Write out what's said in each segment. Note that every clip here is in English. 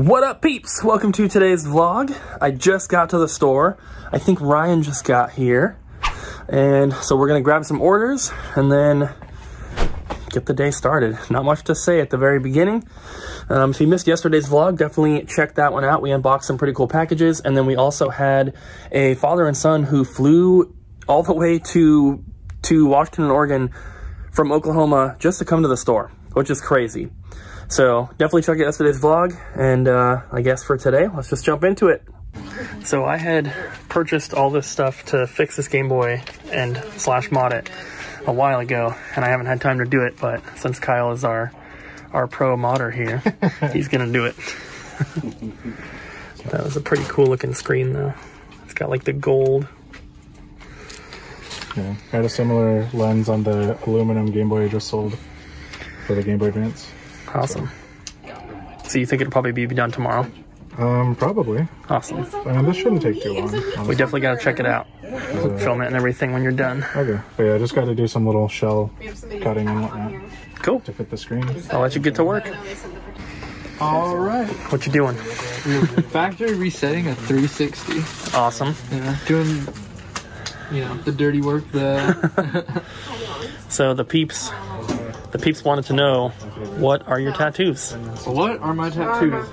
What up, peeps? Welcome to today's vlog. I just got to the store. I think Ryan just got here. And so we're gonna grab some orders and then get the day started. Not much to say at the very beginning. If you missed yesterday's vlog, definitely check that one out. We unboxed some pretty cool packages, and then we also had a father and son who flew all the way to Washington, Oregon from Oklahoma just to come to the store, which is crazy. So definitely check out yesterday's vlog, and I guess for today, let's just jump into it. So I had purchased all this stuff to fix this Game Boy and slash mod it a while ago, and I haven't had time to do it, but since Kyle is our pro modder here, he's gonna do it. That was a pretty cool looking screen though. It's got like the gold. Yeah, I had a similar lens on the aluminum Game Boy I just sold for the Game Boy Advance. Awesome. So you think it'll probably be done tomorrow? Probably. Awesome. I mean, this shouldn't take too long, honestly. We definitely gotta check it out. We'll film it and everything when you're done. Okay. But yeah, I just gotta do some little shell cutting and whatnot. Cool. To fit the screen. I'll let you get to work. All right. What you doing? Factory resetting a 360. Awesome. Yeah. Doing, you know, the dirty work. The so the peeps wanted to know, what are your tattoos? What are my tattoos?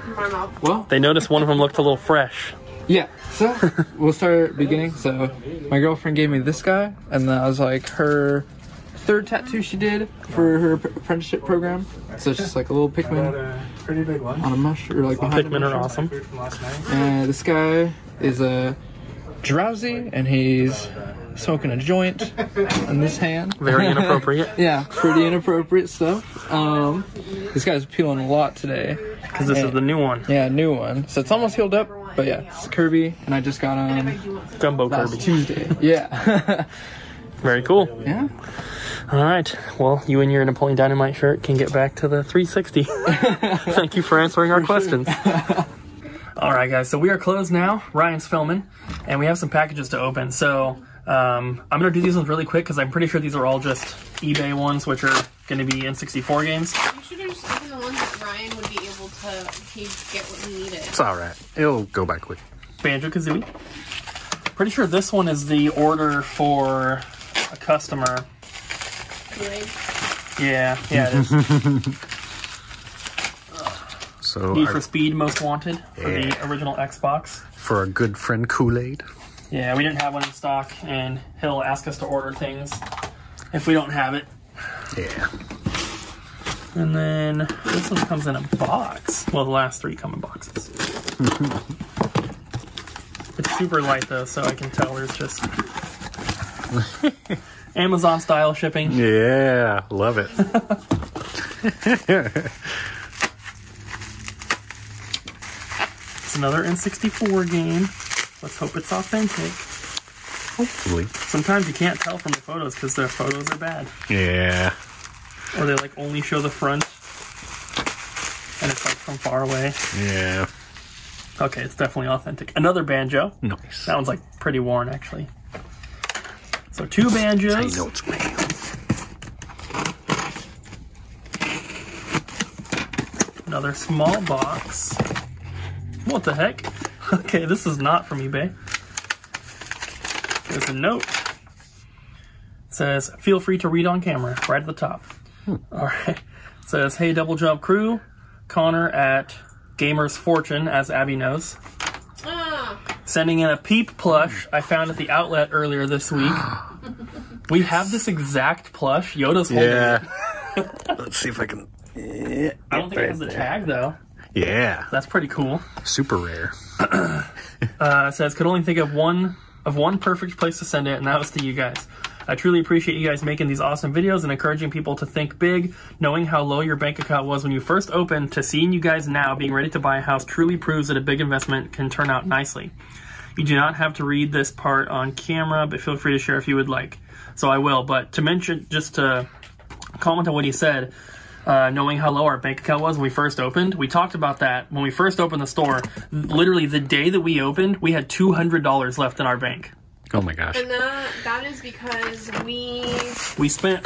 Well, they noticed one of them looked a little fresh. Yeah, so we'll start at beginning. So my girlfriend gave me this guy, and that was like her third tattoo she did for her apprenticeship program. So it's just like a little Pikmin pretty big one on a mushroom, or like behind Pikmin are awesome. And this guy is a drowsy, and he's smoking a joint in this hand. Very inappropriate. Yeah, pretty inappropriate stuff. This guy's peeling a lot today. Because this is the new one. Yeah, new one. So it's almost healed up, but yeah, it's Kirby, and I just got on Gumbo Kirby Tuesday. Yeah. Very cool. Yeah. All right. Well, you and your Napoleon Dynamite shirt can get back to the 360. Thank you for answering our questions. All right, guys. So we are closed now. Ryan's filming, and we have some packages to open. So I'm going to do these ones really quick because I'm pretty sure these are all just eBay ones, which are going to be N64 games. You should have just opened the ones that Ryan would be able to get what he needed. It's all right. It'll go by quick. Banjo-Kazooie. Pretty sure this one is the order for a customer. Kool-Aid? Yeah. Yeah, it is. So Need for Speed Most Wanted for the original Xbox. For a good friend Kool-Aid. Yeah, we didn't have one in stock, and he'll ask us to order things if we don't have it. Yeah. And then this one comes in a box. Well, the last three come in boxes. It's super light, though, so I can tell there's just Amazon-style shipping. Yeah, love it. It's another N64 game. Let's hope it's authentic. Hopefully. Sometimes you can't tell from the photos because their photos are bad. Yeah. Or they like only show the front, and it's like from far away. Yeah. Okay, it's definitely authentic. Another banjo. Nice. That one's like pretty worn actually. So two banjos. I know it's real. Another small box. What the heck? Okay, this is not from eBay. There's a note. It says, feel free to read on camera, right at the top. All right. It says, hey, Double Jump crew, Connor at Gamer's Fortune, as Abby knows. Sending in a Peep plush I found at the outlet earlier this week. We have this exact plush. Yoda's holding it. Let's see if I can... Yeah, I don't think it has the tag, though. Yeah. That's pretty cool. Super rare. Says, could only think of one perfect place to send it, and that was to you guys. I truly appreciate you guys making these awesome videos and encouraging people to think big. Knowing how low your bank account was when you first opened to seeing you guys now being ready to buy a house truly proves that a big investment can turn out nicely. You do not have to read this part on camera, but feel free to share if you would like. So I will, but to mention, just to comment on what he said, knowing how low our bank account was when we first opened. We talked about that when we first opened the store. Literally the day that we opened, we had $200 left in our bank. Oh my gosh. And that is because we spent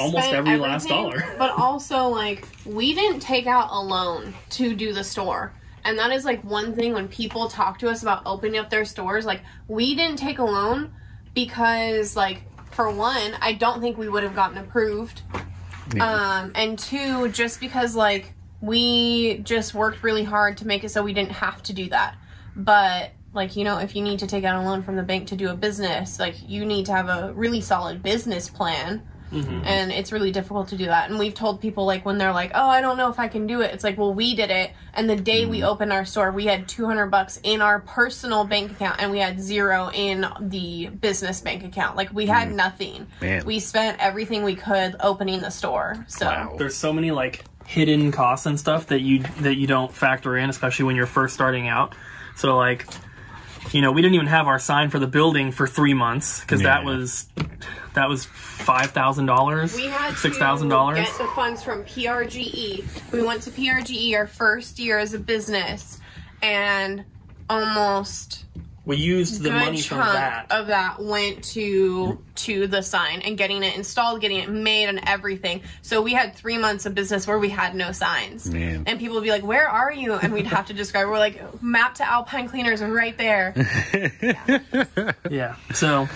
almost every last dollar. But also, like, we didn't take out a loan to do the store. And that is like one thing when people talk to us about opening up their stores, like we didn't take a loan because like for one, I don't think we would have gotten approved. Yeah. And two, just because like we just worked really hard to make it so we didn't have to do that. But like, you know, if you need to take out a loan from the bank to do a business, like you need to have a really solid business plan. Mm-hmm. And it's really difficult to do that. And we've told people, like, when they're like, oh, I don't know if I can do it. It's like, well, we did it. And the day we opened our store, we had $200 in our personal bank account and we had $0 in the business bank account. Like, we had nothing. Man. We spent everything we could opening the store. So there's so many, like, hidden costs and stuff that you don't factor in, especially when you're first starting out. So, like, you know, we didn't even have our sign for the building for 3 months because that was $5,000, $6,000. We had to get the funds from PRGE. We went to PRGE our first year as a business, and almost we used the money from that. Of that went to the sign and getting it installed, getting it made, and everything. So we had 3 months of business where we had no signs, and people would be like, "Where are you?" And we'd have to describe. We're like, "Map to Alpine Cleaners, right there." Yeah. So.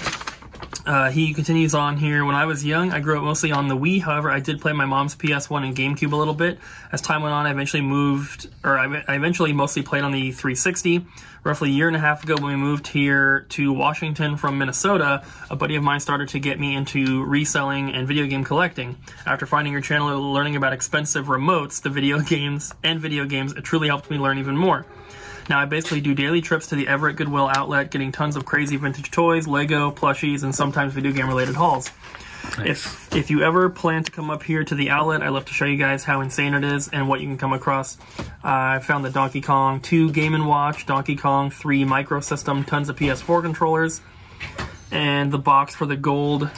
He continues on here. When I was young, I grew up mostly on the Wii. However, I did play my mom's PS1 and GameCube a little bit. As time went on, I eventually moved, or I eventually mostly played on the 360. Roughly a year and a half ago, when we moved here to Washington from Minnesota, a buddy of mine started to get me into reselling and video game collecting. After finding your channel and learning about expensive remotes, video games, it truly helped me learn even more. Now, I basically do daily trips to the Everett Goodwill outlet, getting tons of crazy vintage toys, Lego, plushies, and sometimes video game-related hauls. Nice. If you ever plan to come up here to the outlet, I love to show you guys how insane it is and what you can come across. I found the Donkey Kong 2 Game and Watch, Donkey Kong 3 Micro System, tons of PS4 controllers, and the box for the gold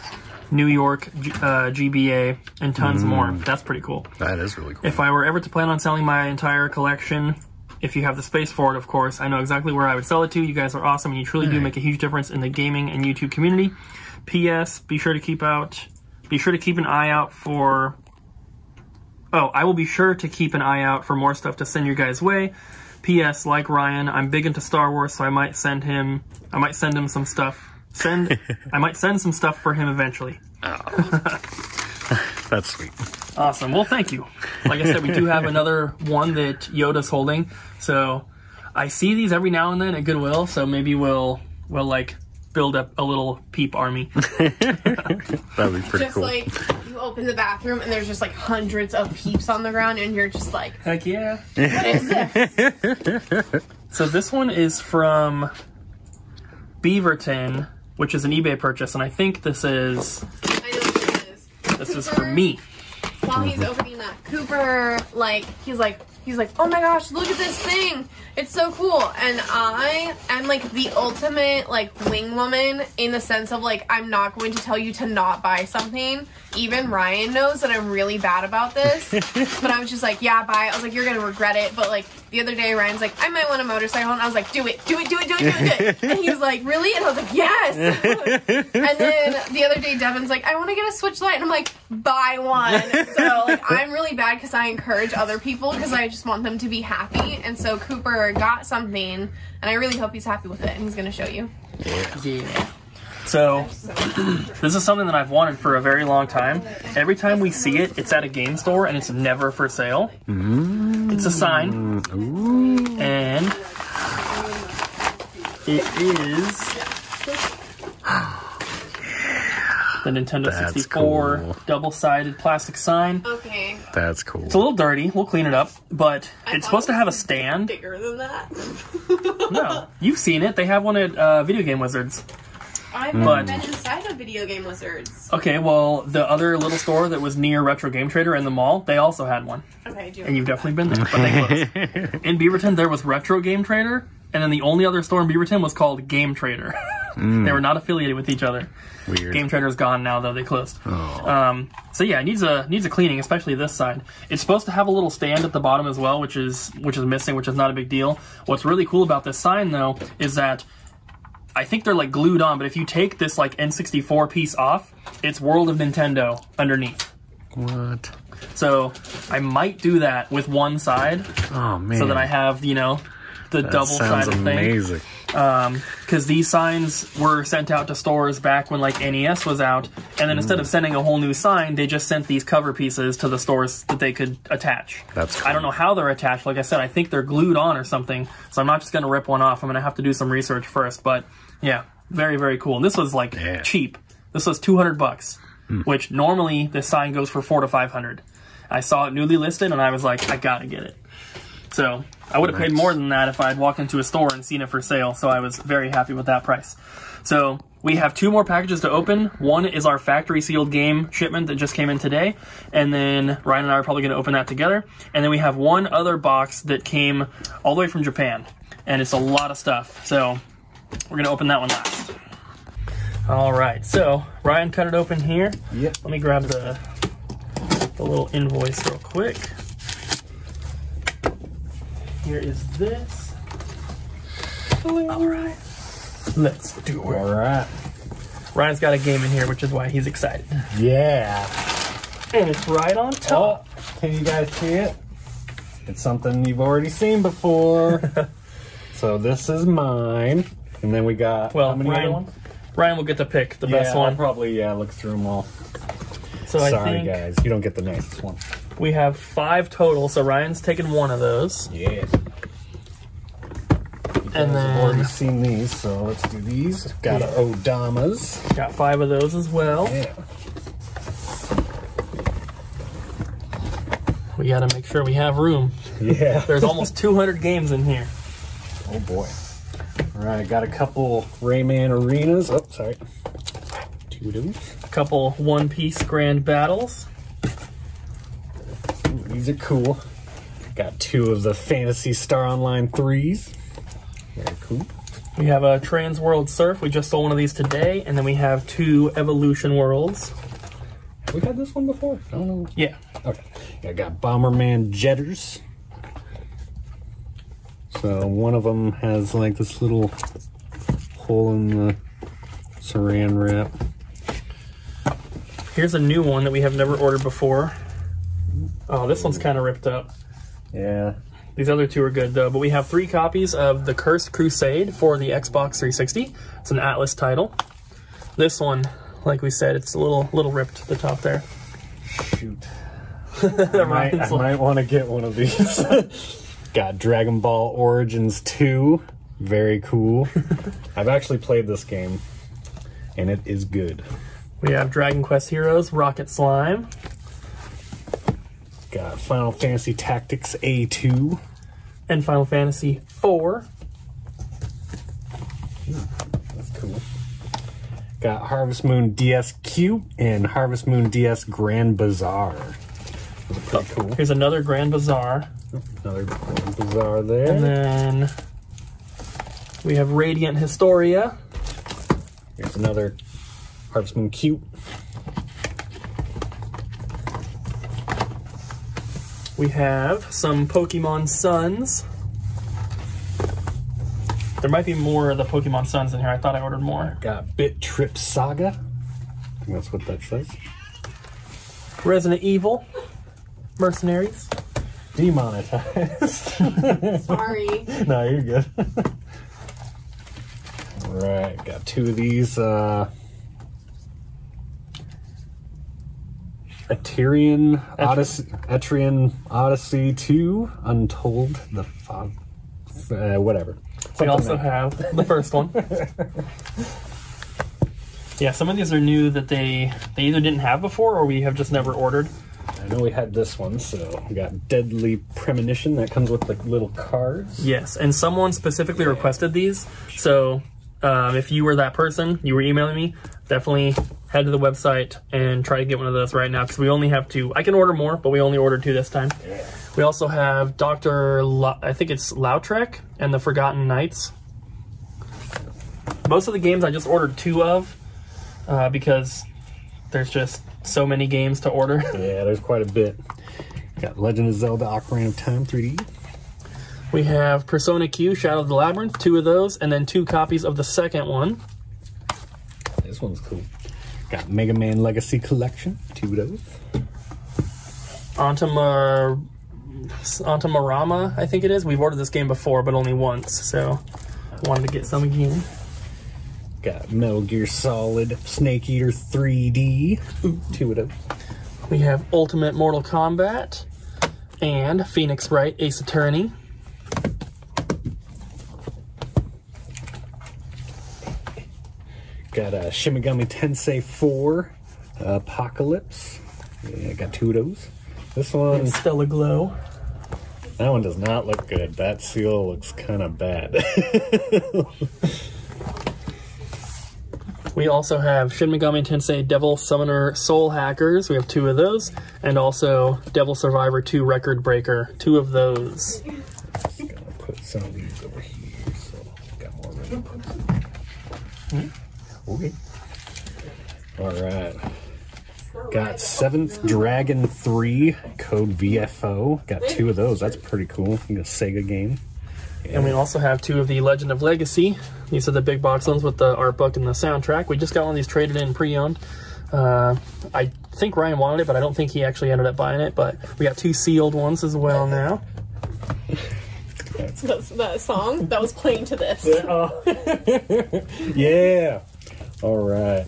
New York GBA, and tons more. That's pretty cool. That is really cool. If I were ever to plan on selling my entire collection... If you have the space for it, of course. I know exactly where I would sell it to. You guys are awesome, and you truly do make a huge difference in the gaming and YouTube community. P.S. Be sure to keep an eye out for... Oh, I will be sure to keep an eye out for more stuff to send your guys' way. P.S. Like Ryan, I'm big into Star Wars, so I might send him some stuff. I might send some stuff for him eventually. Oh. That's sweet. Awesome. Well, thank you. Like I said, we do have another one that Yoda's holding. So I see these every now and then at Goodwill. So maybe we'll like build up a little Peep army. That'd be pretty cool. Just like you open the bathroom and there's just like hundreds of Peeps on the ground, and you're just like, heck yeah! What is this? So this one is from Beaverton, which is an eBay purchase, and I think this is. I know what it is. This Cooper. Is for me. While he's opening that, Cooper, like, he's like, oh my gosh, look at this thing. It's so cool. And I am, like, the ultimate, like, wing woman in the sense of, like, I'm not going to tell you to not buy something. Even Ryan knows that I'm really bad about this. But I was just like, yeah, buy it. I was like, you're going to regret it. But, like, the other day, Ryan's like, I might want a motorcycle. And I was like, do it, do it, do it, do it, do it. And he was like, really? And I was like, yes. And then the other day, Devin's like, I want to get a Switch Lite. And I'm like, buy one. So, like, I'm really bad because I encourage other people because I just want them to be happy. And so Cooper got something, and I really hope he's happy with it. And he's going to show you. Yeah. So this is something that I've wanted for a very long time. Every time we see it, it's at a game store, and it's never for sale. It's a sign. Ooh. And it is the Nintendo That's 64 cool. double-sided plastic sign. Okay. That's cool. It's a little dirty. We'll clean it up, but it's supposed to have a stand. Bigger than that. No. You've seen it. They have one at Video Game Wizards. I've been inside of Video Game Wizards. Okay, well, the other little store that was near Retro Game Trader in the mall, they also had one. Okay, and you've definitely been there, but they closed. In Beaverton, there was Retro Game Trader, and then the only other store in Beaverton was called Game Trader. They were not affiliated with each other. Weird. Game Trader's gone now, though. They closed. Oh. So yeah, it needs a cleaning, especially this side. It's supposed to have a little stand at the bottom as well, which is missing, which is not a big deal. What's really cool about this sign, though, is that I think they're like glued on, but if you take this like N64 piece off, it's World of Nintendo underneath. What? So I might do that with one side. Oh man! So that I have, you know, the double side of amazing thing. Because these signs were sent out to stores back when like NES was out, and then instead of sending a whole new sign, they just sent these cover pieces to the stores that they could attach. That's cool. I don't know how they're attached. Like I said, I think they're glued on or something, so I'm not just going to rip one off. I'm going to have to do some research first, but yeah, very, very cool. And this was like cheap. This was $200, which normally this sign goes for $400 to $500. I saw it newly listed, and I was like, I got to get it. So I would have paid more than that if I had walked into a store and seen it for sale, so I was very happy with that price. So we have two more packages to open. One is our factory-sealed game shipment that just came in today, and then Ryan and I are probably going to open that together. And then we have one other box that came all the way from Japan, and it's a lot of stuff, so we're going to open that one last. All right, so Ryan cut it open here. Yep. Let me grab the little invoice real quick. Here is this. All right. Let's do it. All right. Ryan's got a game in here, which is why he's excited. Yeah. And it's right on top. Oh, can you guys see it? It's something you've already seen before. So this is mine. And then we got, well, how many other ones? Ryan will get to pick the best one. I'll probably, look through them all. So sorry, I think, guys, you don't get the nicest one. We have 5 total, so Ryan's taken one of those. Yeah. And then I've already seen these, so let's do these. Got Odamas. Got 5 of those as well. Yeah. We got to make sure we have room. Yeah. There's almost 200 games in here. Oh boy. All right, got a couple Rayman Arenas. Oh, sorry. 2 of those. A couple One Piece Grand Battles. These are cool. Got 2 of the Fantasy Star Online 3s. Very cool. We have a Trans World Surf. We just sold one of these today. And then we have 2 Evolution Worlds. Have we had this one before? I don't know. Yeah. Okay. I got Bomberman Jetters. So one of them has like this little hole in the saran wrap. Here's a new one that we have never ordered before. Oh, this one's kind of ripped up. Yeah. These other 2 are good, though. But we have 3 copies of The Cursed Crusade for the Xbox 360. It's an Atlas title. This one, like we said, it's a little ripped at the top there. Shoot. I might want to get one of these. Got Dragon Ball Origins 2. Very cool. I've actually played this game, and it is good. We have Dragon Quest Heroes, Rocket Slime. Got Final Fantasy Tactics A2. And Final Fantasy 4. That's cool. Got Harvest Moon DS Cube and Harvest Moon DS Grand Bazaar. Pretty cool. Here's another Grand Bazaar. Another Grand Bazaar there. And then we have Radiant Historia. Here's another Harvest Moon Cube. We have some Pokemon Suns. There might be more of the Pokemon Suns in here. I thought I ordered more. Got Bit Trip Saga. I think that's what that says. Resident Evil. Mercenaries. Demonetized. Sorry. No, you're good. All right, got 2 of these. Etrian Odyssey 2, Untold, the Fog, whatever. We also have the first one. Yeah, some of these are new that they either didn't have before or we have just never ordered. I know we had this one, so we got Deadly Premonition that comes with like little cards. Yes, and someone specifically requested these, so if you were that person, you were emailing me, definitely head to the website and try to get one of those right now because we only have 2. I can order more, but we only ordered 2 this time. Yeah. We also have Dr. I think it's Lautrec and the Forgotten Knights. Most of the games I just ordered 2 of because there's just so many games to order. Yeah, there's quite a bit. Got Legend of Zelda Ocarina of Time 3D. We have Persona Q, Shadow of the Labyrinth, 2 of those, and then 2 copies of the second one. This one's cool. Got Mega Man Legacy Collection, 2 of those. Antamarama, I think it is. We've ordered this game before, but only once, so wanted to get some again. Got Metal Gear Solid, Snake Eater 3D. Ooh, two of them. We have Ultimate Mortal Kombat and Phoenix Wright Ace Attorney. Got Shin Megami Tensei 4, Apocalypse. Yeah, I got two of those. This one, Stellar Glow. That one does not look good. That seal looks kind of bad. We also have Shin Megami Tensei Devil Summoner Soul Hackers. We have two of those. And also Devil Survivor 2 Record Breaker. Two of those. I'm gonna put some of these over here so I got more room to put some. Okay. Alright. Got 7th Dragon 3 Code VFO. Got two of those. That's pretty cool. A Sega game. Yeah. And we also have two of the Legend of Legacy. These are the big box ones with the art book and the soundtrack. We just got one of these traded in pre-owned. I think Ryan wanted it, but I don't think he actually ended up buying it. But we got two sealed ones as well now. That's the song that was playing to this. Yeah. All right.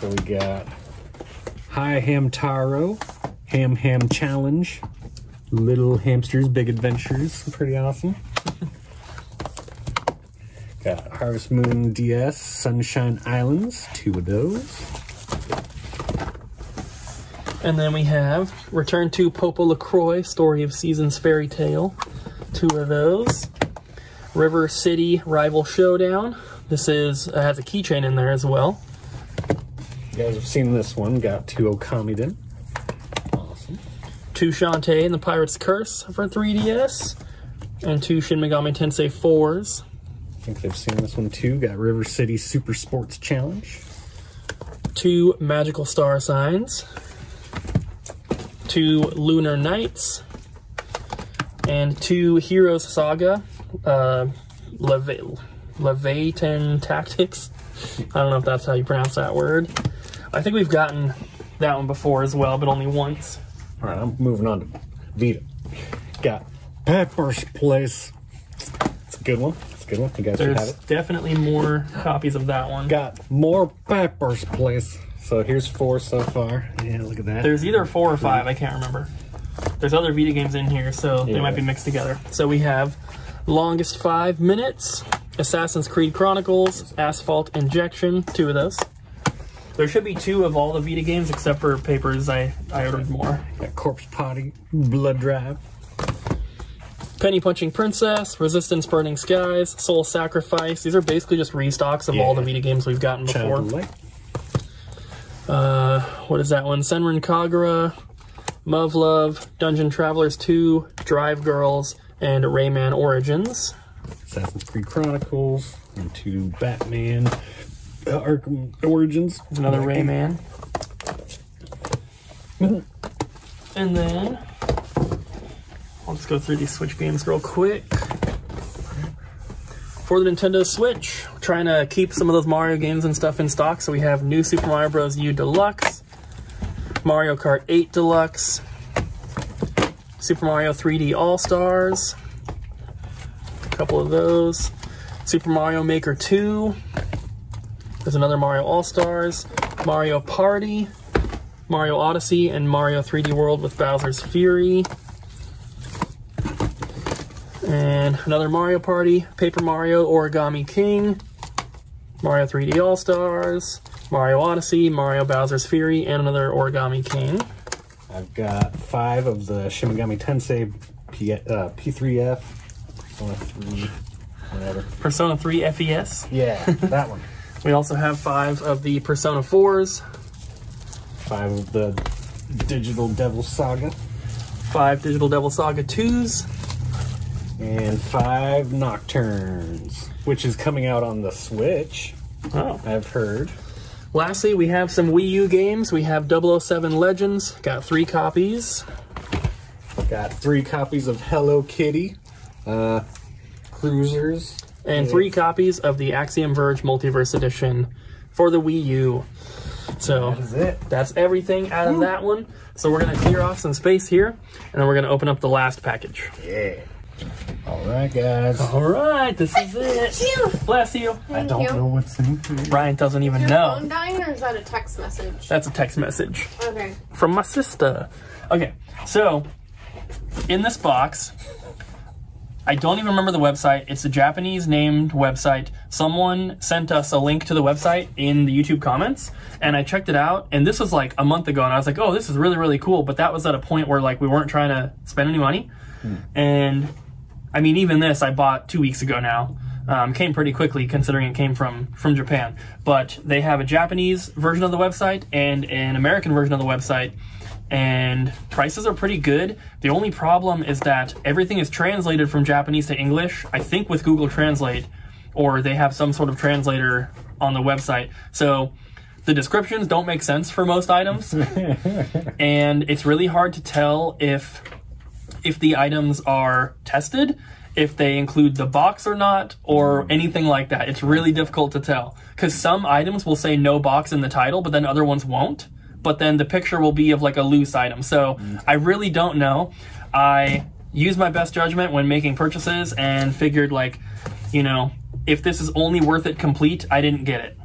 So we got Hi Hamtaro, Ham Ham Challenge, Little Hamsters Big Adventures, pretty awesome. Got Harvest Moon DS, Sunshine Islands, two of those. And then we have Return to Popo LaCroix, Story of Seasons Fairy Tale, two of those. River City Rival Showdown. This is has a keychain in there as well. You guys have seen this one. Got two Okamiden. Two Shantae and the Pirate's Curse for 3DS, and two Shin Megami Tensei 4s. I think they've seen this one too. Got River City Super Sports Challenge. Two Magical Star Signs. Two Lunar Knights. And two Heroes Saga, Leviathan Tactics. I don't know if that's how you pronounce that word. I think we've gotten that one before as well, but only once. All right, I'm moving on to Vita. Got Pepper's Place. It's a good one. It's a good one. You guys should have it. There's definitely more copies of that one. Got more Pepper's Place. So here's four so far. Yeah, look at that. There's either four or five. I can't remember. There's other Vita games in here, so yeah, they might be mixed together. So we have Longest 5 Minutes, Assassin's Creed Chronicles, Asphalt Injection, two of those. There should be two of all the Vita games, except for Papers. I ordered more. Got Corpse Party, Blood Drive. Penny Punching Princess, Resistance Burning Skies, Soul Sacrifice. These are basically just restocks of all the Vita games we've gotten before. What is that one? Senran Kagura, Muv Love, Dungeon Travelers 2, Drive Girls, and Rayman Origins. Assassin's Creed Chronicles, and two Batman. Arkham Origins. Another Rayman. And then I'll just go through these Switch games real quick. For the Nintendo Switch, we're trying to keep some of those Mario games and stuff in stock, so we have New Super Mario Bros. U Deluxe, Mario Kart 8 Deluxe, Super Mario 3D All-Stars, a couple of those, Super Mario Maker 2, there's another Mario All-Stars, Mario Party, Mario Odyssey, and Mario 3D World with Bowser's Fury. And another Mario Party, Paper Mario Origami King, Mario 3D All-Stars, Mario Odyssey, Mario Bowser's Fury, and another Origami King. I've got five of the Shin Megami Tensei P3F, Persona 3, whatever. Persona 3 FES? Yeah, that one. We also have five of the Persona 4s. Five of the Digital Devil Saga. Five Digital Devil Saga 2s. And five Nocturnes, which is coming out on the Switch. Oh. I've heard. Lastly, we have some Wii U games. We have 007 Legends. Got three copies. Got three copies of Hello Kitty. Cruisers. And three copies of the Axiom Verge Multiverse Edition for the Wii U. So that is it. That's everything out of that one. So we're gonna clear off some space here, and then we're gonna open up the last package. Yeah. All right, guys. All right, this is it. Thank you. Bless you. I don't know what's in here. Ryan doesn't even know. Is your phone dying, or is that a text message? That's a text message. Okay. From my sister. Okay, so in this box, I don't even remember the website. It's a Japanese named website. Someone sent us a link to the website in the YouTube comments, and I checked it out, and this was like a month ago, and I was like, oh, this is really, really cool. But that was at a point where like we weren't trying to spend any money. And I mean, even this I bought 2 weeks ago now. Came pretty quickly considering it came from Japan. But they have a Japanese version of the website and an American version of the website, and prices are pretty good. The only problem is that everything is translated from Japanese to English, I think with Google Translate, or they have some sort of translator on the website. So the descriptions don't make sense for most items. And it's really hard to tell if the items are tested, if they include the box or not, or anything like that. It's really difficult to tell, because some items will say no box in the title, but then other ones won't. But then the picture will be of like a loose item. So I really don't know. I use my best judgment when making purchases and figured like, you know, if this is only worth it complete, I didn't get it.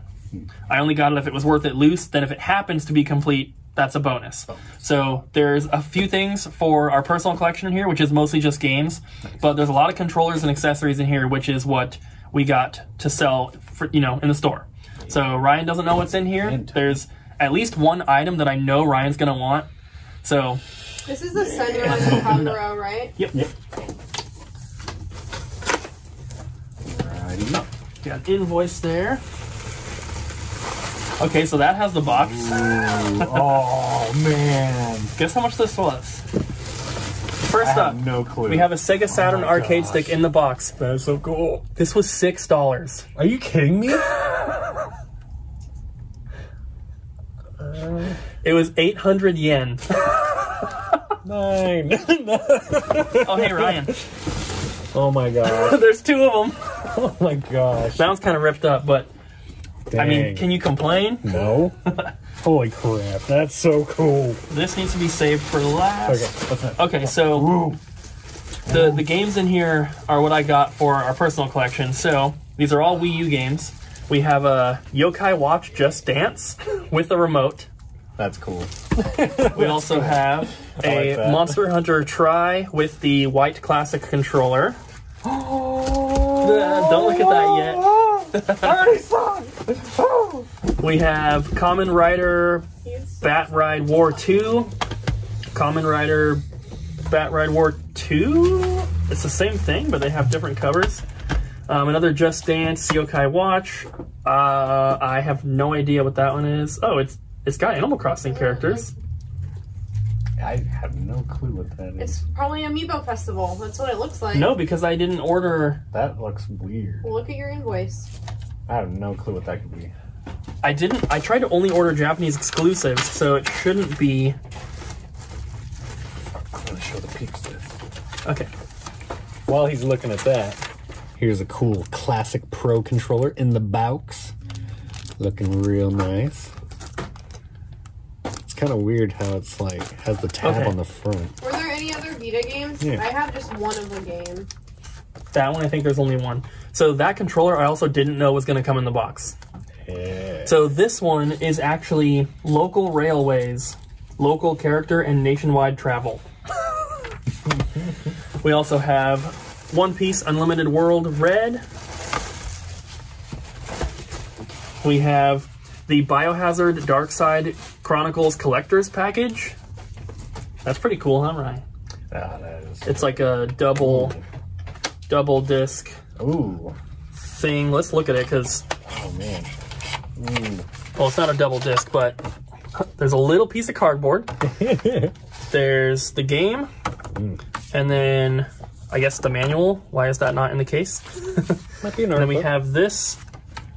I only got it if it was worth it loose. Then if it happens to be complete, that's a bonus. So there's a few things for our personal collection in here, which is mostly just games, but there's a lot of controllers and accessories in here, which is what we got to sell for, you know, in the store. So Ryan doesn't know what's in here. There's at least one item that I know Ryan's gonna want. So this is the center one in Kagura, right? Yep. Yep. Alrighty. Got an invoice there. Okay, so that has the box. Ooh, oh, man. Guess how much this was? First up, no clue. We have a Sega Saturn arcade stick in the box. That is so cool. This was $6. Are you kidding me? It was 800 yen. 9. Oh, hey, Ryan. Oh, my God. There's two of them. Oh, my gosh. That one's kind of ripped up, but... Dang. I mean, can you complain? No. Holy crap, that's so cool. This needs to be saved for last. Okay, okay, so the games in here are what I got for our personal collection. So these are all Wii U games. We have a Yokai Watch Just Dance with a remote. That's cool. We also have a like Monster Hunter Tri with the white classic controller. Don't look at that yet. We have Kamen Rider Bat Ride War 2. Kamen Rider Bat Ride War 2? It's the same thing, but they have different covers. Another Just Dance, Yokai Watch. I have no idea what that one is. Oh, it's got Animal Crossing characters. I have no clue what that is. It's probably Amiibo Festival. That's what it looks like. No, because I didn't order. That looks weird. Look at your invoice. I have no clue what that could be. I didn't. I tried to only order Japanese exclusives, so it shouldn't be. I'm going to show the peeps this. Okay. While he's looking at that, here's a cool classic Pro controller in the box. Looking real nice. Kind of weird how it's like has the tab on the front. Were there any other Vita games? Yeah. I have just one of the game. That one, I think there's only one. So that controller I also didn't know was going to come in the box. Yeah. So this one is actually local railways, local character, and nationwide travel. We also have One Piece Unlimited World Red. We have the Biohazard Darkside Chronicles Collector's Package. That's pretty cool, huh, Ryan? Ah, that is. It's like a double disc thing. Let's look at it, because... Oh, man. Ooh. Well, it's not a double disc, but there's a little piece of cardboard. There's the game, and then I guess the manual. Why is that not in the case? Might be an article. And then we have this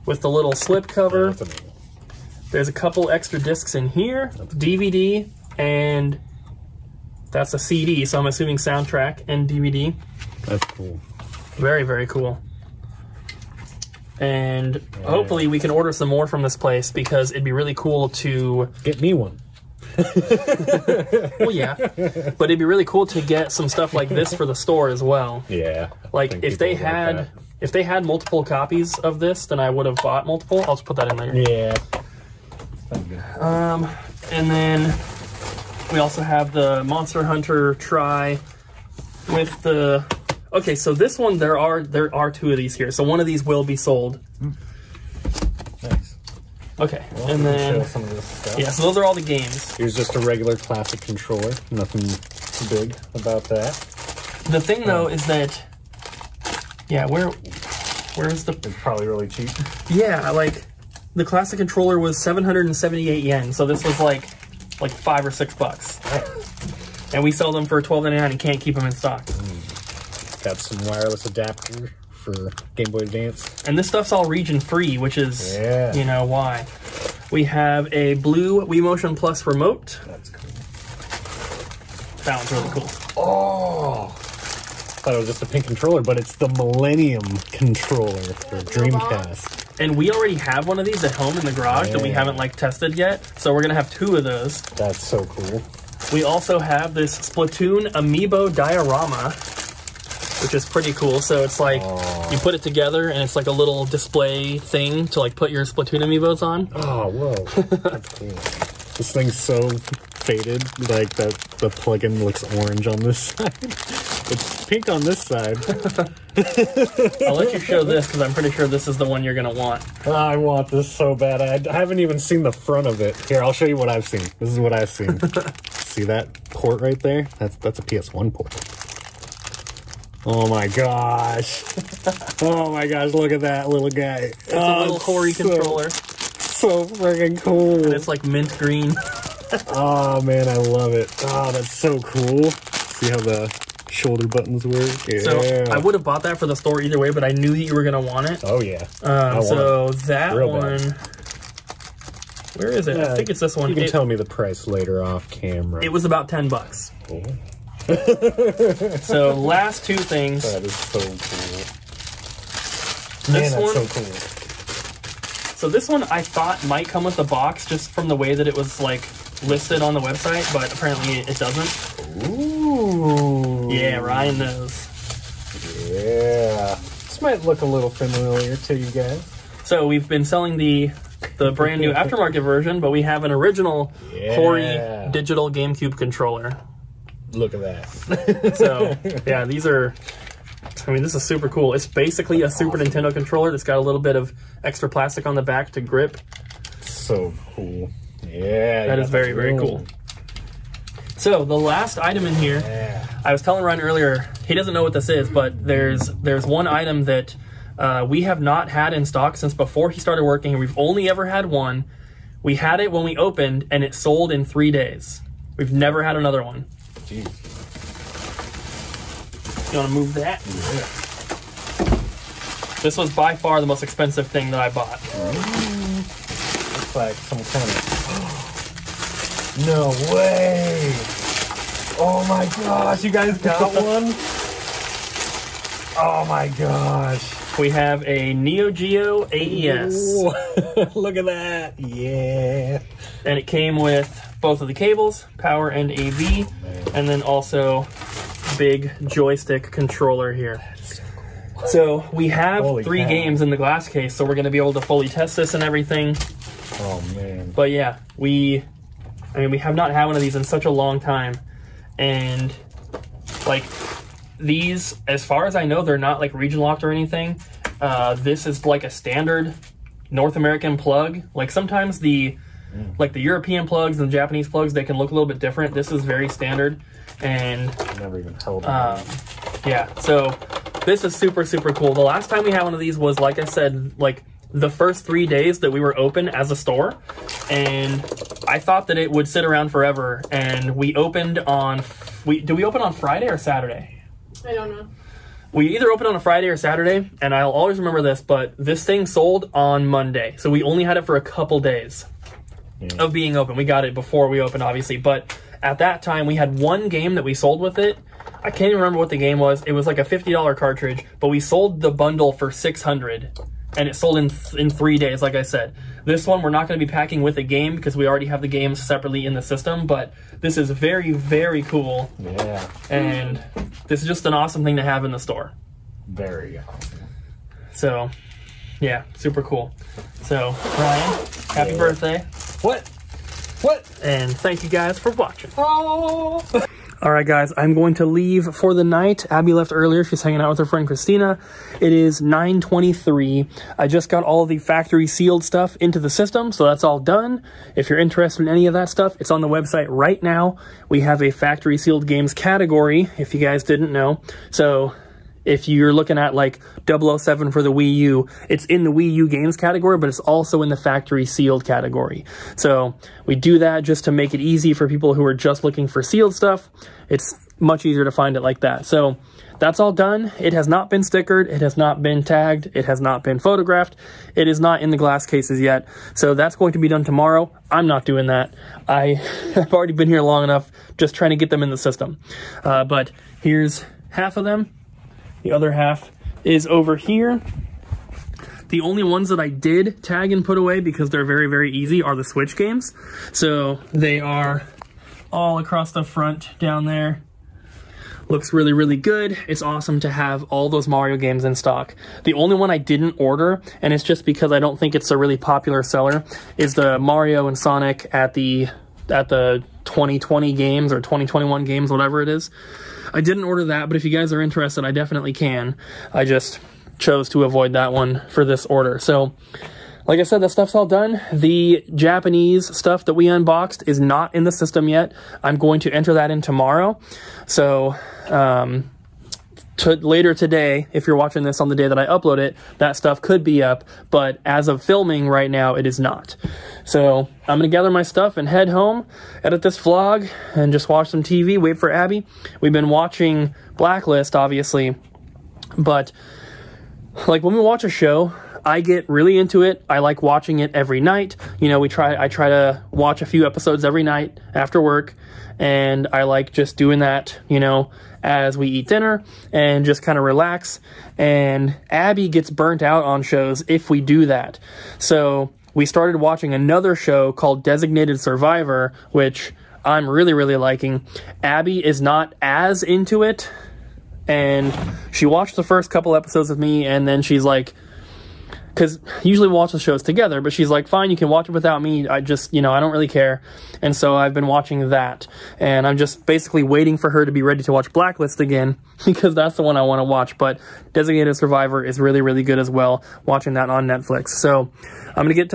with the little slip cover. Yeah, there's a couple extra discs in here, DVD, and that's a CD, so I'm assuming soundtrack and DVD. That's cool. Very, very cool. And hopefully we can order some more from this place, because it'd be really cool to... Get me one. Well, yeah. But it'd be really cool to get some stuff like this for the store as well. Yeah. Like, if they had multiple copies of this, then I would have bought multiple. I'll just put that in there. Yeah. And then we also have the Monster Hunter try with the... Okay, so this one, there are two of these here. So one of these will be sold. Nice. Okay, well, and then... Some of this stuff. Yeah, so those are all the games. Here's just a regular classic controller. Nothing big about that. The thing, though, is that... Yeah, where is the... It's probably really cheap. Yeah, like, the classic controller was 778 yen. So this was, like $5 or $6. Right. And we sell them for $12.99 and can't keep them in stock. Got some wireless adapter for Game Boy Advance. And this stuff's all region-free, which is, you know, why. We have a blue Wii Motion Plus remote. That's cool. That one's really cool. Oh! I thought it was just a pink controller, but it's the Millennium controller for Dreamcast. And we already have one of these at home in the garage that we haven't, like, tested yet. So we're going to have two of those. That's so cool. We also have this Splatoon Amiibo Diorama, which is pretty cool. So it's like, you put it together and it's like a little display thing to like put your Splatoon amiibos on. Oh, whoa. That's cool. This thing's so faded, like the plug-in looks orange on this side. It's pink on this side. I'll let you show this because I'm pretty sure this is the one you're going to want. Oh, I want this so bad. I haven't even seen the front of it. Here, I'll show you what I've seen. This is what I've seen. See that port right there? That's a PS1 port. Oh my gosh. Oh my gosh, look at that little guy. It's a little Cory controller. So freaking cool. And it's like mint green. Oh man, I love it. Oh, that's so cool. See how the shoulder buttons work? Yeah. So I would have bought that for the store either way, but I knew that you were going to want it. Oh yeah. So that one... Where is it? Yeah, I think it's this one. You can tell me the price later off camera. It was about $10. Cool. So last two things. That is so cool. Man, this one, that's so cool. So this one I thought might come with the box just from the way that it was like listed on the website, but apparently it doesn't. Ooh. Yeah, Ryan knows. Yeah. This might look a little familiar to you guys. So we've been selling the brand new aftermarket version, but we have an original Cory digital GameCube controller. Look at that. So, yeah, these are... I mean, this is super cool. It's basically a Super Nintendo controller that's got a little bit of extra plastic on the back to grip. So cool. Yeah. That is very, very cool. So, the last item in here... Yeah. I was telling Ryan earlier, he doesn't know what this is, but there's one item that we have not had in stock since before he started working. We've only ever had one. We had it when we opened, and it sold in 3 days. We've never had another one. Jeez. You want to move that? Yeah. This was by far the most expensive thing that I bought. Looks like some kind of... No way! Oh my gosh, you guys got one? Oh my gosh. We have a Neo Geo AES. Look at that. Yeah. And it came with both of the cables, power and AV, and then also big joystick controller here. So, cool. So we have three games in the glass case, so we're going to be able to fully test this and everything. Oh man! But yeah, I mean, we have not had one of these in such a long time, and like these, as far as I know, they're not like region locked or anything. This is like a standard North American plug. Like sometimes the European plugs and the Japanese plugs, they can look a little bit different. This is very standard, and I've never even held them. Yeah, so this is super, super cool. The last time we had one of these was, like I said, like the first 3 days that we were open as a store, and I thought that it would sit around forever. And we opened on, did we open on Friday or Saturday? I don't know. We either opened on a Friday or Saturday, and I'll always remember this, but this thing sold on Monday, so we only had it for a couple days. Of being open. We got it before we opened, obviously, but at that time we had one game that we sold with it. I can't even remember what the game was. It was like a $50 cartridge, but we sold the bundle for $600, and it sold in 3 days, like I said. This one we're not going to be packing with a game because we already have the games separately in the system, but this is very, very cool. Yeah. And this is just an awesome thing to have in the store. Very awesome. So, yeah, super cool. So, Ryan, happy birthday. What? And thank you guys for watching. Oh! All right, guys, I'm going to leave for the night. Abby left earlier. She's hanging out with her friend Christina. It is 9:23. I just got all the factory sealed stuff into the system, so that's all done. If you're interested in any of that stuff, it's on the website right now. We have a factory sealed games category, if you guys didn't know. So if you're looking at like 007 for the Wii U, it's in the Wii U games category, but it's also in the factory sealed category. So we do that just to make it easy for people who are just looking for sealed stuff. It's much easier to find it like that. So that's all done. It has not been stickered. It has not been tagged. It has not been photographed. It is not in the glass cases yet. So that's going to be done tomorrow. I'm not doing that. I have already been here long enough just trying to get them in the system. But here's half of them. The other half is over here. The only ones that I did tag and put away because they're very, very easy are the Switch games. So they are all across the front down there. Looks really, really good. It's awesome to have all those Mario games in stock. The only one I didn't order, and it's just because I don't think it's a really popular seller, is the Mario and Sonic at the 2020 games or 2021 games, whatever it is. I didn't order that, but if you guys are interested, I definitely can. I just chose to avoid that one for this order. So, like I said, that stuff's all done. The Japanese stuff that we unboxed is not in the system yet. I'm going to enter that in tomorrow. So, later today, if you're watching this on the day that I upload it, that stuff could be up, but as of filming right now, it is not. So I'm gonna gather my stuff and head home, edit this vlog, and just watch some TV, wait for Abby. We've been watching Blacklist, obviously, but like when we watch a show, I get really into it. I like watching it every night. You know, I try to watch a few episodes every night after work, and I like just doing that, you know, as we eat dinner and just kind of relax. And Abby gets burnt out on shows if we do that. So we started watching another show called Designated Survivor, which I'm really, really liking. Abby is not as into it, and she watched the first couple episodes with me, and then she's like, because usually we watch the shows together, but she's like, fine, you can watch it without me. I just, you know, I don't really care. And so I've been watching that, and I'm just basically waiting for her to be ready to watch Blacklist again, because that's the one I want to watch. But Designated Survivor is really, really good as well, watching that on Netflix. So I'm gonna get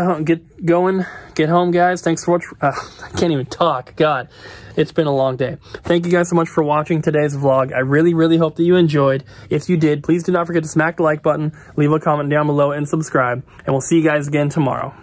home, guys. Thanks so much. I can't even talk, God. It's been a long day. Thank you guys so much for watching today's vlog. I really, really hope that you enjoyed. If you did, please do not forget to smack the like button, leave a comment down below, and subscribe. And we'll see you guys again tomorrow.